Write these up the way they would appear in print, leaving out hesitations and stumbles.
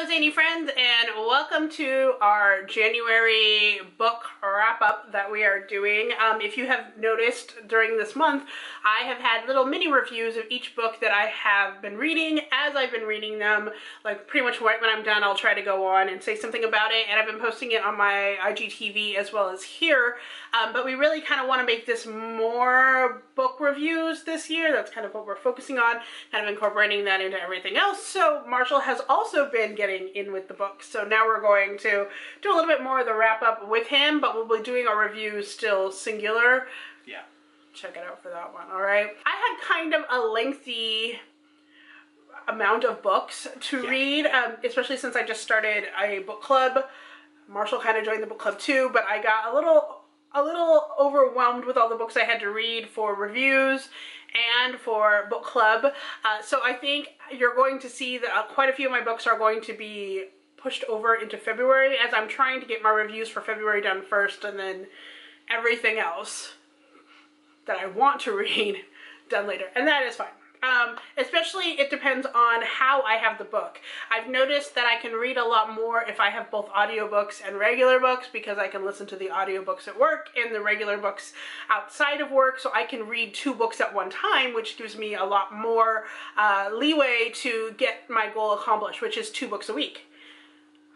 Hello zany friends, and welcome to our January book wrap-up that we are doing. If you have noticed during this month, I have had little mini reviews of each book that I have been reading as I've been reading them. Like pretty much right when I'm done, I'll try to go on and say something about it, and I've been posting it on my IGTV as well as here. But we really kind of want to make this more book reviews this year. That's kind of what we're focusing on, kind of incorporating that into everything else. So Marshall has also been getting in with the book, so now we're going to do a little bit more of the wrap-up with him, but we'll be doing our reviews still singular. Yeah, check it out for that one. All right, I had kind of a lengthy amount of books to read, especially since I just started a book club. Marshall kind of joined the book club too, but I got a little overwhelmed with all the books I had to read for reviews and for book club. So I think you're going to see that quite a few of my books are going to be pushed over into February, as I'm trying to get my reviews for February done first, and then everything else that I want to read done later, and that is fine. Especially it depends on how I have the book. I've noticed that I can read a lot more if I have both audiobooks and regular books, because I can listen to the audiobooks at work and the regular books outside of work, so I can read two books at one time, which gives me a lot more leeway to get my goal accomplished, which is two books a week.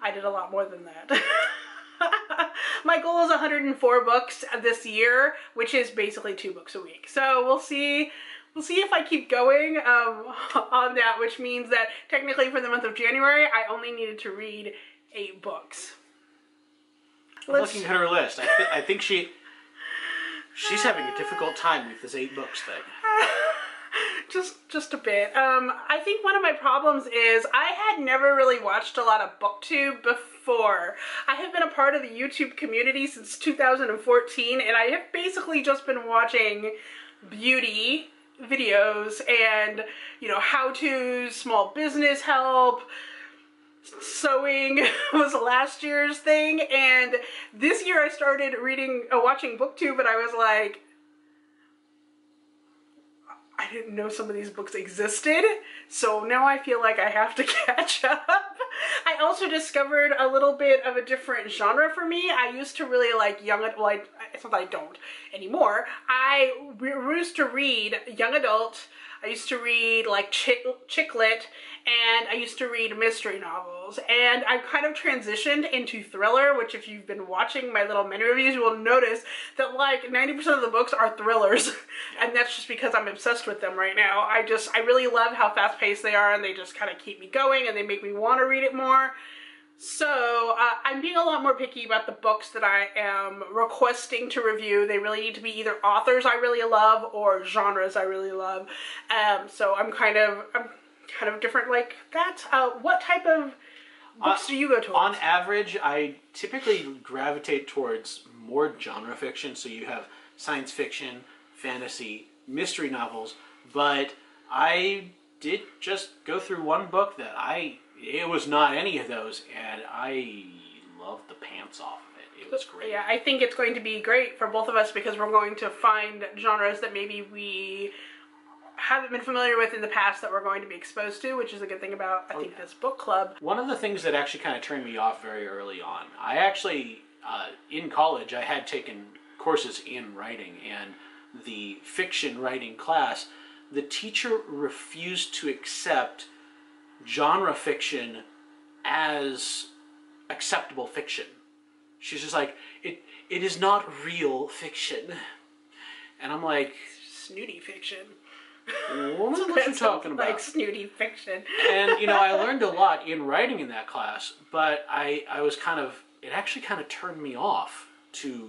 I did a lot more than that. My goal is 104 books this year, which is basically two books a week. So we'll see. We'll see if I keep going on that, which means that technically for the month of January, I only needed to read 8 books. I'm looking at her list. I think she's having a difficult time with this 8 books thing. Just a bit. I think one of my problems is I had never really watched a lot of BookTube before. I have been a part of the YouTube community since 2014, and I have basically just been watching beauty videos and, you know, how-tos, small business help. Sewing was last year's thing, and this year I started reading watching BookTube, and I was like, I didn't know some of these books existed, so now I feel like I have to catch up. I also discovered a little bit of a different genre for me. I used to really like young adult, well, it's not that I don't anymore. I used to read young adult, I used to read like chick lit, and I used to read mystery novels, and I kind of transitioned into thriller, which if you've been watching my little mini reviews, you will notice that like 90% of the books are thrillers, and that's just because I'm obsessed with them right now. I really love how fast paced they are, and they just kind of keep me going, and they make me want to read it more. So I'm being a lot more picky about the books that I am requesting to review. They really need to be either authors I really love or genres I really love. So I'm kind of different like that. What type of books do you go towards? On average, I typically gravitate towards more genre fiction. So you have science fiction, fantasy, mystery novels. But I did just go through one book that it was not any of those, and I loved the pants off of it. It was great. Yeah, I think it's going to be great for both of us, because we're going to find genres that maybe we haven't been familiar with in the past that we're going to be exposed to, which is a good thing about, I think, this book club. One of the things that actually kind of turned me off very early on, I actually, in college, I had taken courses in writing, and the fiction writing class, the teacher refused to accept genre fiction as acceptable fiction. She's just like, it is not real fiction. And I'm like, snooty fiction. What are you talking about? Like snooty fiction. And you know, I learned a lot in writing in that class, but I was kind of, it actually kind of turned me off to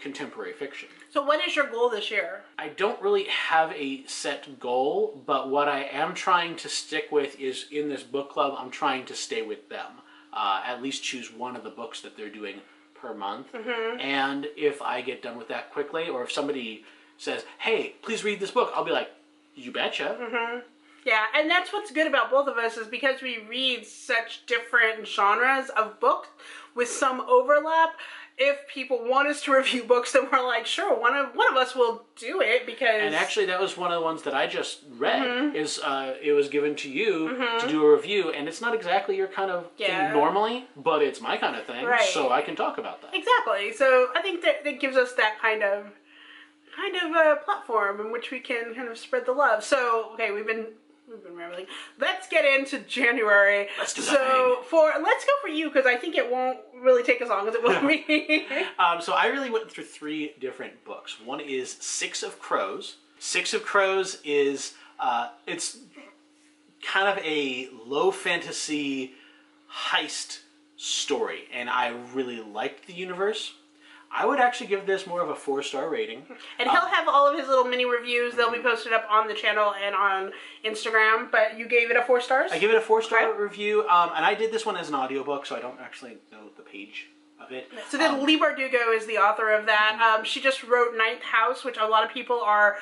contemporary fiction. So what is your goal this year? I don't really have a set goal, but what I am trying to stick with is, in this book club, I'm trying to stay with them. At least choose one of the books that they're doing per month. Mm-hmm. And if I get done with that quickly, or if somebody says, hey, please read this book, I'll be like, you betcha. Mm-hmm. Yeah, and that's what's good about both of us, is because we read such different genres of books with some overlap, if people want us to review books, then we're like, sure, one of us will do it, because... And actually, that was one of the ones that I just read, is it was given to you to do a review, and it's not exactly your kind of thing normally, but it's my kind of thing, so I can talk about that. Exactly. So I think that it gives us that kind of a platform in which we can kind of spread the love. So, okay, we've been rambling. Let's get into January. Let's do that. So let's go for you, because I think it won't really take as long as it will me. So I really went through three different books. One is Six of Crows. Six of Crows is, it's kind of a low fantasy heist story, and I really liked the universe. I would actually give this more of a 4-star rating. And he'll have all of his little mini reviews. They'll be posted up on the channel and on Instagram, but you gave it a 4 stars? I give it a 4-star review, and I did this one as an audiobook, so I don't actually know the page of it. So then Leigh Bardugo is the author of that. She just wrote Ninth House, which a lot of people are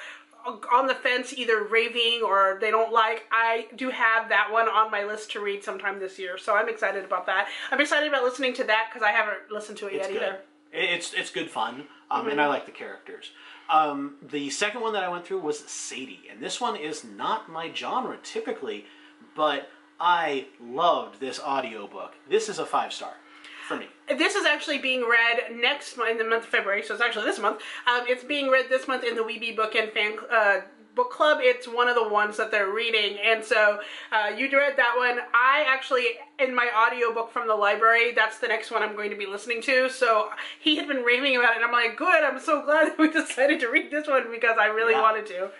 on the fence, either raving or they don't like. I do have that one on my list to read sometime this year, so I'm excited about that. I'm excited about listening to that, because I haven't listened to it yet either. It's good fun, and I like the characters. The second one that I went through was Sadie, and this one is not my genre typically, but I loved this audiobook. This is a 5-star for me. This is actually being read next month, in the month of February, so it's actually this month. It's being read this month in the Rebe Bookin fan book club. It's one of the ones that they're reading, and so you read that one. I actually, in my audiobook from the library, that's the next one I'm going to be listening to, so he had been raving about it, and I'm like, good, I'm so glad that we decided to read this one, because I really wanted to.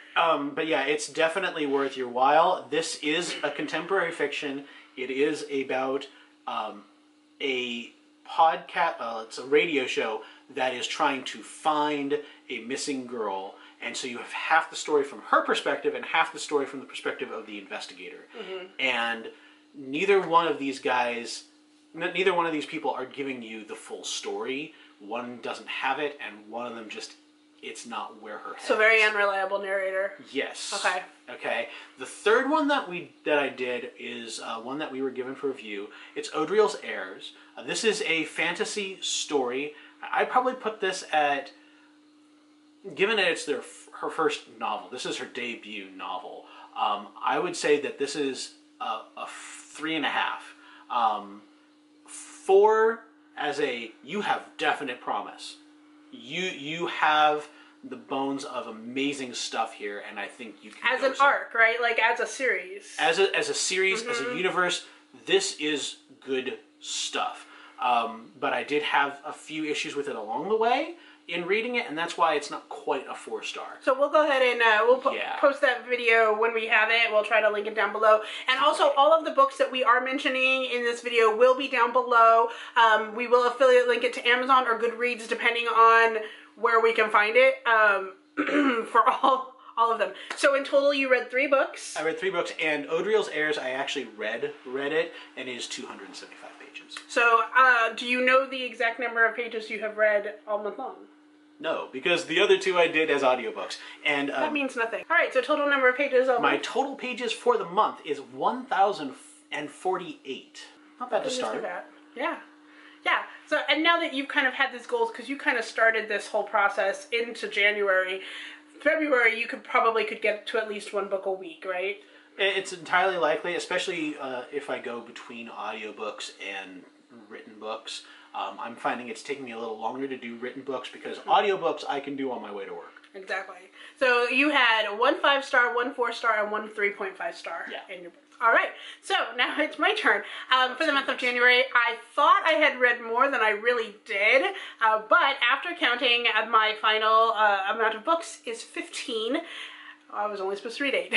But yeah, it's definitely worth your while. This is a contemporary fiction. It is about a podcast, it's a radio show that is trying to find a missing girl. And so you have half the story from her perspective and half the story from the perspective of the investigator. And neither one of these people are giving you the full story. One doesn't have it, and one of them just, it's not where her head is. So very unreliable narrator. Yes. Okay. Okay. The third one that I did is one that we were given for review. It's Odriel's Heirs. This is a fantasy story. I'd probably put this at... Given that it's her first novel, this is her debut novel, I would say that this is a 3.5. 4 as a, you have definite promise. You have the bones of amazing stuff here, and I think you can as an arc, right? Like as a series. As a series, as a universe, this is good stuff. But I did have a few issues with it along the way in reading it, and that's why it's not quite a 4-star. So we'll go ahead and we'll post that video when we have it. We'll try to link it down below. And also, all of the books that we are mentioning in this video will be down below. We will affiliate link it to Amazon or Goodreads, depending on where we can find it, for all of them. So in total, you read 3 books. I read 3 books, and Odriel's Heirs, I actually read it, and it is 275 pages. So do you know the exact number of pages you have read all month long? No, because the other 2 I did as audiobooks. And that means nothing. All right, so total number of pages of my total pages for the month is 1,048. Not bad to start. Yeah. Yeah. So, and now that you've kind of had these goals, because you kind of started this whole process into January, February you probably could get to at least 1 book a week, right? It's entirely likely, especially if I go between audiobooks and written books. I'm finding it's taking me a little longer to do written books, because audiobooks I can do on my way to work. Exactly. So you had 1 5-star, 1 4-star, and 1 3.5-star in your book. All right. So now it's my turn. For the month of January, I thought I had read more than I really did, but after counting my final amount of books is 15. I was only supposed to read 8.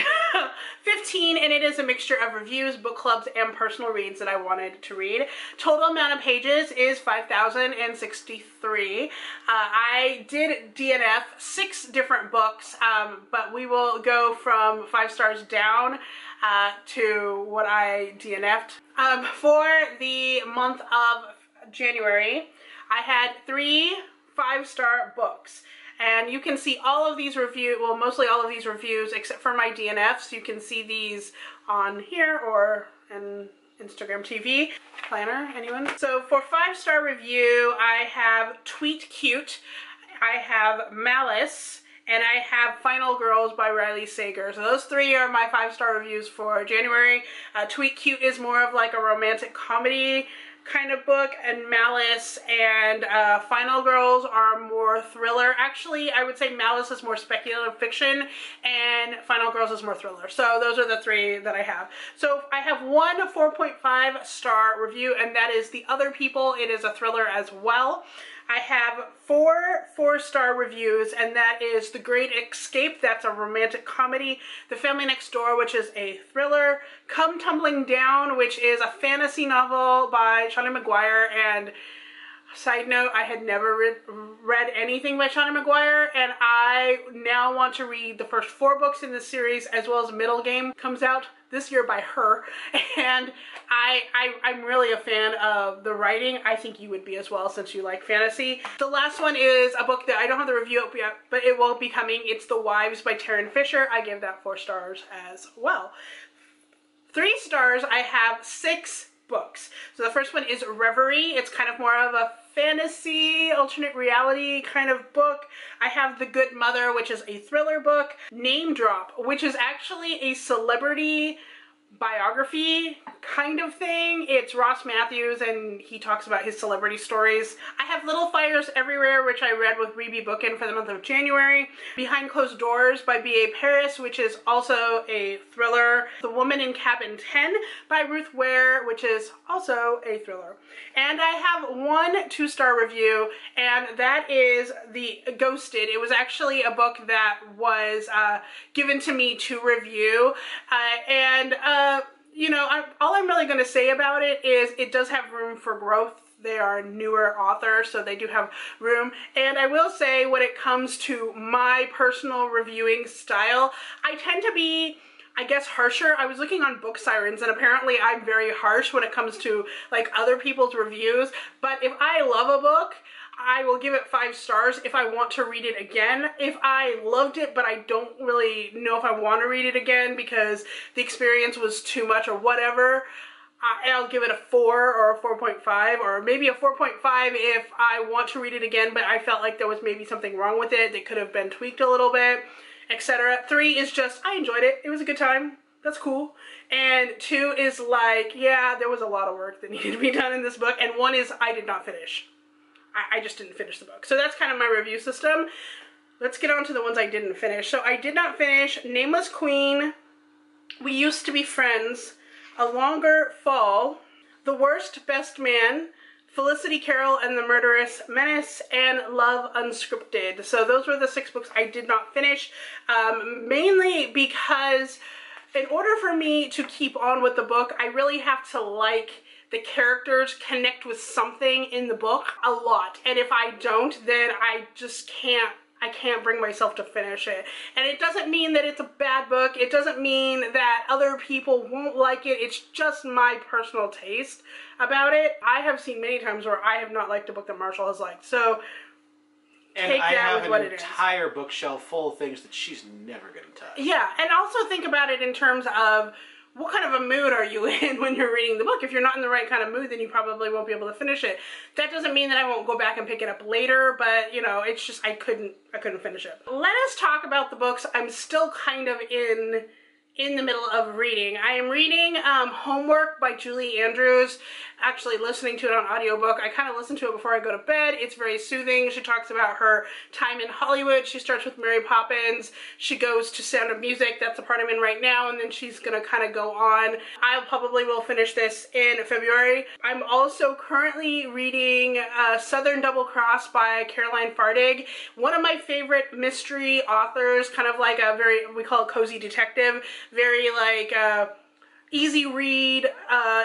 15, and it is a mixture of reviews, book clubs, and personal reads that I wanted to read. Total amount of pages is 5,063. I did DNF 6 different books, but we will go from 5 stars down to what I DNF'd. For the month of January, I had 3 5-star books. And you can see all of these reviews, well, mostly all of these reviews, except for my DNFs. You can see these on here or in Instagram TV. planner, anyone? So for 5-star review, I have Tweet Cute, I have Malice, and I have Final Girls by Riley Sager. So those three are my 5-star reviews for January. Tweet Cute is more of like a romantic comedy kind of book, and Malice and Final Girls are more thriller. Actually, I would say Malice is more speculative fiction and Final Girls is more thriller. So those are the three that I have. So I have one 4.5-star review, and that is The Other People. It is a thriller as well. I have four 4-star reviews, and that is The Great Escape, that's a romantic comedy, The Family Next Door, which is a thriller, Come Tumbling Down, which is a fantasy novel by Seanan McGuire, and side note, I had never read anything by Seanan McGuire, and I now want to read the first 4 books in this series, as well as Middle Game comes out this year by her, and I'm really a fan of the writing. I think you would be as well, since you like fantasy. The last one is a book that I don't have the review up yet, but it will be coming. It's The Wives by Tarryn Fisher. I give that 4 stars as well. 3 stars, I have 6 books. So the first one is Reverie. It's kind of more of a fantasy, alternate reality kind of book. I have The Good Mother, which is a thriller book. Name Drop, which is actually a celebrity biography kind of thing. It's Ross Matthews, and he talks about his celebrity stories. I have Little Fires Everywhere, which I read with Rebe Bookin for the month of January. Behind Closed Doors by B.A. Paris, which is also a thriller. The Woman in Cabin 10 by Ruth Ware, which is also a thriller. And I have one 2-star review, and that is the Ghosted. It was actually a book that was given to me to review, you know, all I'm really going to say about it is it does have room for growth. They are a newer author, so they do have room. And I will say, when it comes to my personal reviewing style, I tend to be, I guess, harsher. I was looking on Book Sirens, and apparently I'm very harsh when it comes to like other people's reviews. But if I love a book, I will give it 5 stars if I want to read it again. If I loved it, but I don't really know if I want to read it again because the experience was too much or whatever, I'll give it a 4 or a 4.5, or maybe a 4.5 if I want to read it again, but I felt like there was maybe something wrong with it that could have been tweaked a little bit, etc. 3 is just, I enjoyed it. It was a good time. That's cool. And 2 is like, yeah, there was a lot of work that needed to be done in this book. And 1 is I did not finish. I just didn't finish the book. So that's kind of my review system. Let's get on to the ones I didn't finish. So I did not finish Nameless Queen, We Used to Be Friends, A Longer Fall, The Worst Best Man, Felicity Carroll and the Murderous Menace, and Love Unscripted. So those were the 6 books I did not finish, mainly because in order for me to keep on with the book, I really have to like the characters, connect with something in the book a lot. And if I don't, then I just can't, I can't bring myself to finish it. And it doesn't mean that it's a bad book. It doesn't mean that other people won't like it. It's just my personal taste about it. I have seen many times where I have not liked a book that Marshall has liked. So and take I that with what it is. I have an entire bookshelf full of things that she's never going to touch. Yeah, and also think about it in terms of what kind of a mood are you in when you're reading the book? If you're not in the right kind of mood, then you probably won't be able to finish it. That doesn't mean that I won't go back and pick it up later, but you know, it's just I couldn't finish it. Let us talk about the books I'm still kind of in the middle of reading. I am reading Homework by Julie Andrews, actually listening to it on audiobook. I kind of listen to it before I go to bed. It's very soothing. She talks about her time in Hollywood. She starts with Mary Poppins. She goes to Sound of Music. That's the part I'm in right now, and then she's gonna kind of go on. I probably will finish this in February. I'm also currently reading Southern Double Cross by Caroline Fardig, one of my favorite mystery authors, kind of like a very, we call it cozy detective. Very like easy read.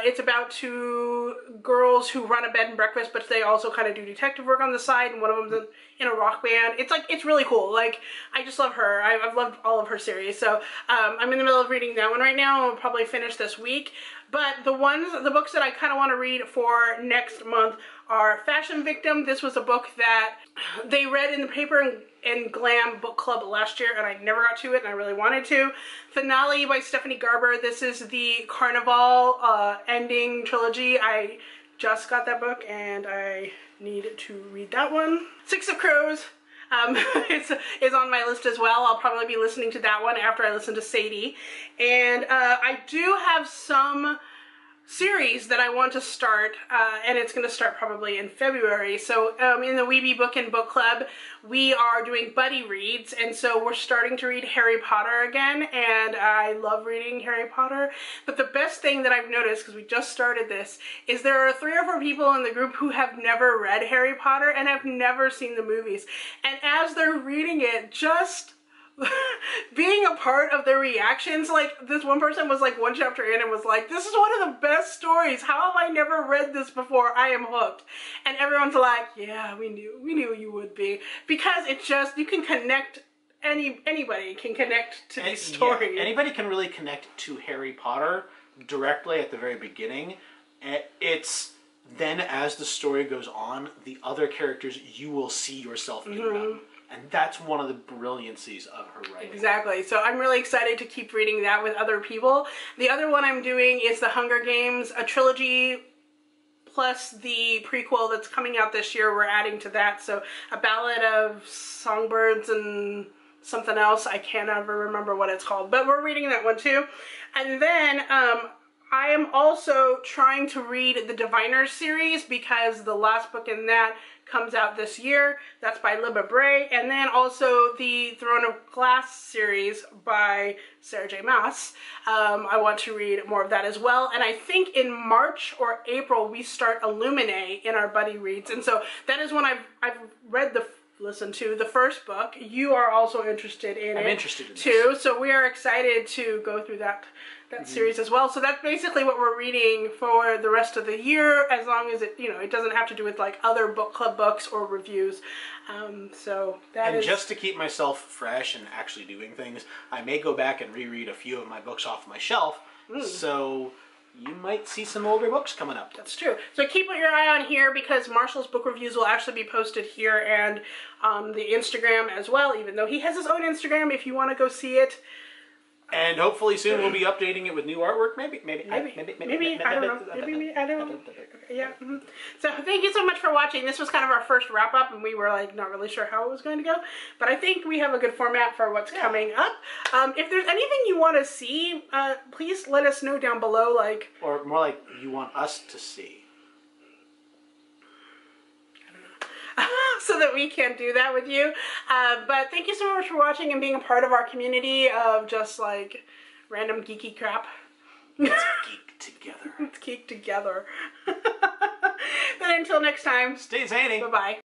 It's about 2 girls who run a bed and breakfast, but they also kind of do detective work on the side, and one of them's in a rock band. It's like, it's really cool. Like, I just love her. I've loved all of her series. So I'm in the middle of reading that one right now. I'll probably finish this week. But the books that I kind of want to read for next month are Fashion Victim. This was a book that they read in the Paper and Glam book club last year, and I never got to it, and I really wanted to. Finale by Stephanie Garber. This is the Carnival ending trilogy. I just got that book, and I need to read that one. Six of Crows is on my list as well. I'll probably be listening to that one after I listen to Sadie. And I do have some series that I want to start, and it's going to start probably in February. So in the Rebe Bookin book club, we are doing buddy reads, and so we're starting to read Harry Potter again, and I love reading Harry Potter. But the best thing that I've noticed, because we just started this, is there are 3 or 4 people in the group who have never read Harry Potter and have never seen the movies. And as they're reading it, just being a part of their reactions, like this one person was like one chapter in and was like, this is one of the best stories, how have I never read this before, I am hooked. And everyone's like, yeah, we knew you would be, because it just, you can connect, anybody can connect to this story. Yeah, anybody can really connect to Harry Potter directly at the very beginning. It's then as the story goes on, the other characters, you will see yourself in them. And that's one of the brilliancies of her writing. Exactly. So I'm really excited to keep reading that with other people. The other one I'm doing is The Hunger Games, a trilogy plus the prequel that's coming out this year. We're adding to that. So A Ballad of Songbirds and something else. I can't ever remember what it's called. But we're reading that one too. And then I am also trying to read the Diviners series, because the last book in that comes out this year. That's by Libba Bray. And then also the Throne of Glass series by Sarah J. Maas. I want to read more of that as well. And I think in March or April, we start Illuminae in our buddy reads. And so that is when I've read the listen to the first book. You are also interested in it. I'm interested in too, so we are excited to go through that series as well. So that's basically what we're reading for the rest of the year, as long as it, you know, it doesn't have to do with like other book club books or reviews. So that and is... just to keep myself fresh and actually doing things, I may go back and reread a few of my books off my shelf. So you might see some older books coming up. That's true. So keep your eye on here, because Marshall's book reviews will actually be posted here, and the Instagram as well, even though he has his own Instagram if you want to go see it. And hopefully soon we'll be updating it with new artwork. Maybe, I don't know. Yeah. So thank you so much for watching. This was kind of our first wrap up, and we were like not really sure how it was going to go, but I think we have a good format for what's coming up. If there's anything you want to see, please let us know down below. Or more like you want us to see. So that we can do that with you. But thank you so much for watching and being a part of our community of just like random geeky crap. Let's geek together. Let's geek together. But until next time, stay zany. Bye-bye.